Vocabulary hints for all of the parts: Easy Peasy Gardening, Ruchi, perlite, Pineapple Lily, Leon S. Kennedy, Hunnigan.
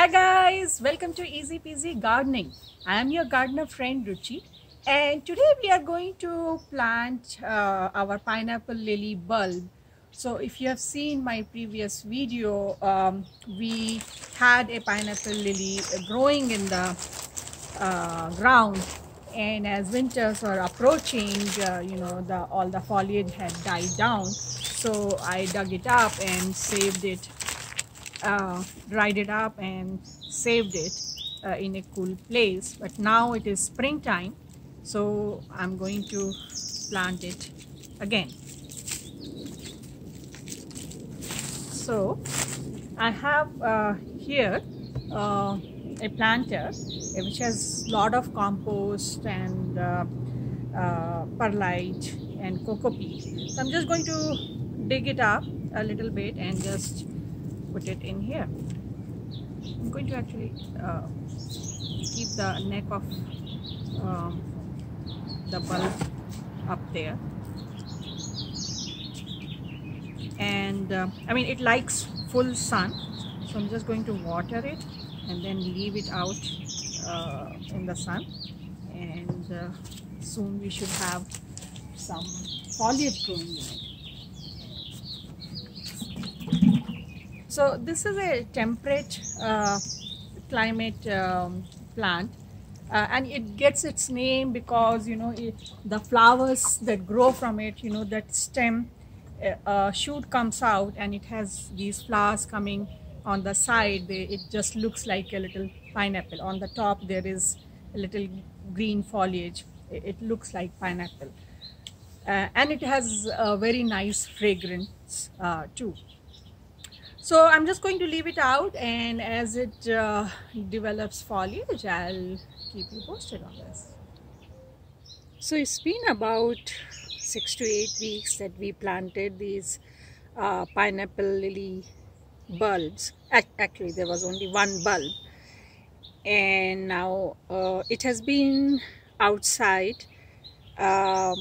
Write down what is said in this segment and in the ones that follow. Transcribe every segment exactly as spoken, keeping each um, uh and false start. Hi guys, welcome to Easy Peasy Gardening. I am your gardener friend Ruchi, and today we are going to plant uh, our pineapple lily bulb. So if you have seen my previous video, um, we had a pineapple lily growing in the uh, ground, and as winters were approaching, uh, you know, the, all the foliage had died down. So I dug it up and saved it. Uh, dried it up and saved it uh, in a cool place, but now it is springtime, so I'm going to plant it again. So I have uh, here uh, a planter which has a lot of compost and uh, uh, perlite and coco peat. So I'm just going to dig it up a little bit and just put it in here. I'm going to actually uh, keep the neck of uh, the bulb up there, and uh, I mean it likes full sun, so I'm just going to water it and then leave it out uh, in the sun, and uh, soon we should have some foliage growing in it. So this is a temperate uh, climate um, plant, uh, and it gets its name because, you know, it, the flowers that grow from it, you know, that stem uh, uh, shoot comes out and it has these flowers coming on the side. They, it just looks like a little pineapple. On the top there is a little green foliage. It, it looks like pineapple, uh, and it has a very nice fragrance uh, too. So I'm just going to leave it out, and as it uh, develops foliage, I'll keep you posted on this. So it's been about six to eight weeks that we planted these uh, pineapple lily bulbs. Actually, there was only one bulb, and now uh, it has been outside, uh,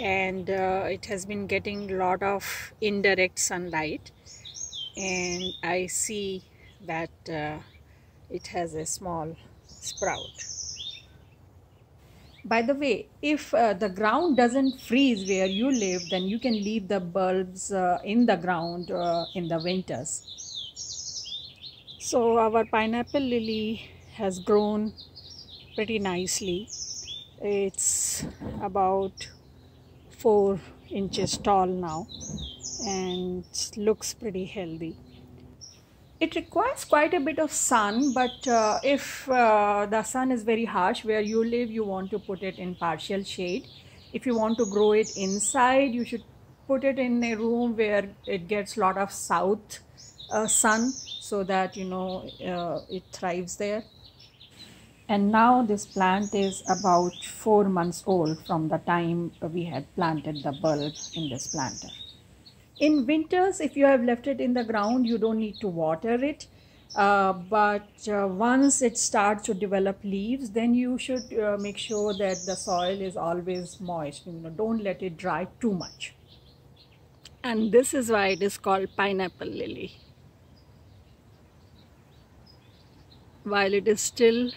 and uh, it has been getting a lot of indirect sunlight. And I see that uh, it has a small sprout. By the way, if uh, the ground doesn't freeze where you live, then you can leave the bulbs uh, in the ground uh, in the winters. So our pineapple lily has grown pretty nicely. It's about four inches tall now, and looks pretty healthy. It requires quite a bit of sun, but uh, if uh, the sun is very harsh where you live, you want to put it in partial shade. If you want to grow it inside, you should put it in a room where it gets a lot of south uh, sun, so that, you know, uh, it thrives there. And now this plant is about four months old from the time we had planted the bulb in this planter. In winters, if you have left it in the ground, you don't need to water it, uh, but uh, once it starts to develop leaves, then you should uh, make sure that the soil is always moist. You know, don't let it dry too much. And this is why it is called pineapple lily. While it is still,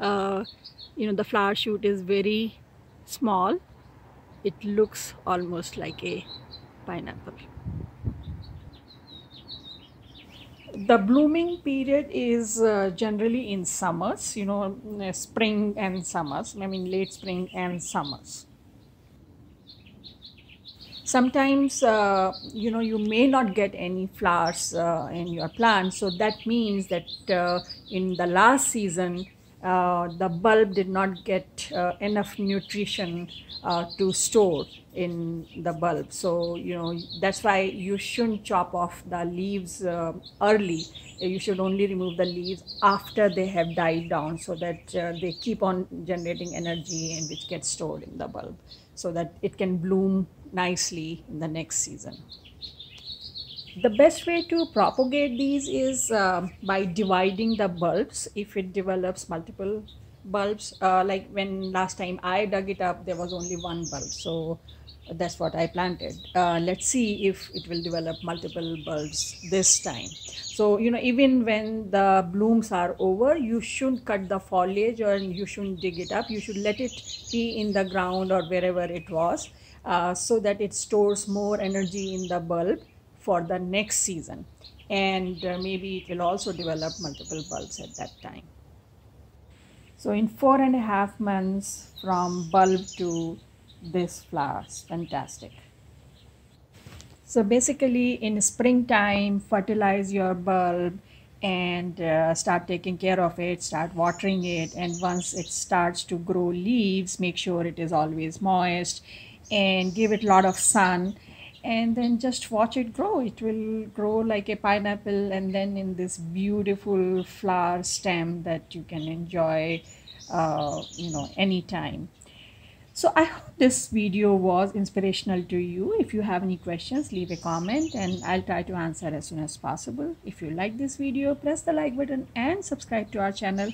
uh, you know, the flower shoot is very small, it looks almost like a pineapple. The blooming period is uh, generally in summers, you know, spring and summers, I mean late spring and summers. Sometimes, uh, you know, you may not get any flowers uh, in your plant, so that means that uh, in the last season, Uh, the bulb did not get uh, enough nutrition uh, to store in the bulb. So, you know, that's why you shouldn't chop off the leaves uh, early. You should only remove the leaves after they have died down, so that uh, they keep on generating energy, and which gets stored in the bulb, so that it can bloom nicely in the next season. The best way to propagate these is uh, by dividing the bulbs if it develops multiple bulbs. Uh, like when last time I dug it up, there was only one bulb, so That's what I planted. Uh, let's see if it will develop multiple bulbs this time. So, you know, even when the blooms are over, you shouldn't cut the foliage or you shouldn't dig it up. You should let it be in the ground or wherever it was, uh, so that it stores more energy in the bulb for the next season. And uh, maybe it will also develop multiple bulbs at that time. So in four and a half months from bulb to this flower, fantastic. So basically in springtime, fertilize your bulb and uh, start taking care of it, start watering it, and once it starts to grow leaves, make sure it is always moist and give it a lot of sun, and then just watch it grow. It will grow like a pineapple, and then in this beautiful flower stem that you can enjoy uh, you know, anytime. So I hope this video was inspirational to you. If you have any questions, leave a comment and I'll try to answer as soon as possible. If you like this video, press the like button and subscribe to our channel,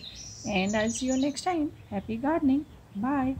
and I'll see you next time. Happy gardening. Bye.